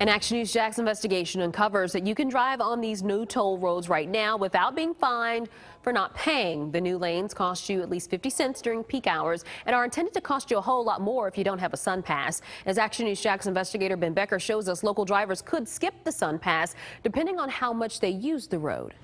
An Action News Jax investigation uncovers that you can drive on these no toll roads right now without being fined for not paying. The new lanes cost you at least 50 cents during peak hours and are intended to cost you a whole lot more if you don't have a SunPass. As Action News Jax investigator Ben Becker shows us, local drivers could skip the SunPass depending on how much they use the road.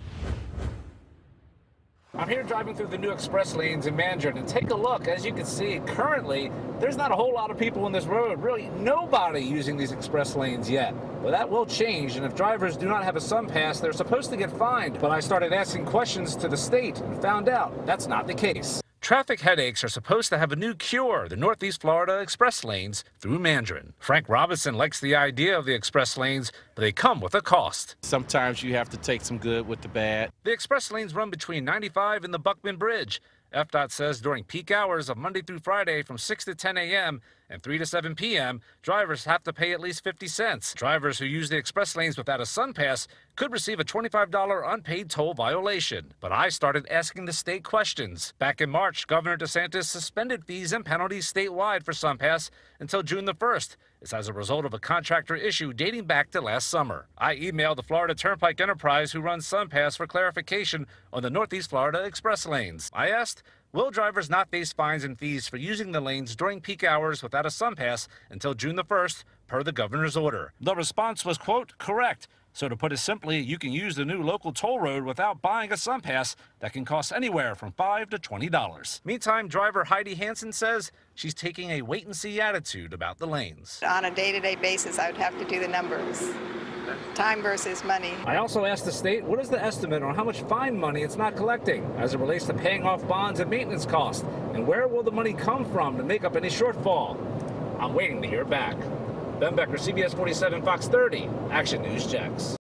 I'm here driving through the new express lanes in Mandarin, and take a look. As you can see, currently, there's not a whole lot of people on this road, really nobody using these express lanes yet. But that will change, and if drivers do not have a SunPass, they're supposed to get fined. But I started asking questions to the state and found out that's not the case. Traffic headaches are supposed to have a new cure, the Northeast Florida Express Lanes through Mandarin. Frank Robinson likes the idea of the express lanes, but they come with a cost. Sometimes you have to take some good with the bad. The express lanes run between 95 and the Buckman Bridge. FDOT says during peak hours of Monday through Friday from 6 to 10 a.m. and 3 to 7 p.m., drivers have to pay at least 50 cents. Drivers who use the express lanes without a SunPass could receive a $25 unpaid toll violation. But I started asking the state questions. Back in March, Governor DeSantis suspended fees and penalties statewide for SunPass until June the 1st. It's as a result of a contractor issue dating back to last summer. I emailed the Florida Turnpike Enterprise, who runs SunPass, for clarification on the Northeast Florida Express Lanes. I asked, will drivers not face fines and fees for using the lanes during peak hours without a SunPass until June the 1st, per the governor's order? The response was, quote, correct. So to put it simply, you can use the new local toll road without buying a SunPass that can cost anywhere from $5 to $20. Meantime, driver Heidi Hansen says she's taking a wait-and-see attitude about the lanes. On a day-to-day basis, I would have to do the numbers. Time versus money. I also asked the state, what is the estimate on how much fine money it's not collecting as it relates to paying off bonds and maintenance costs? And where will the money come from to make up any shortfall? I'm waiting to hear back. Ben Becker, CBS 47, Fox 30, Action News Jax.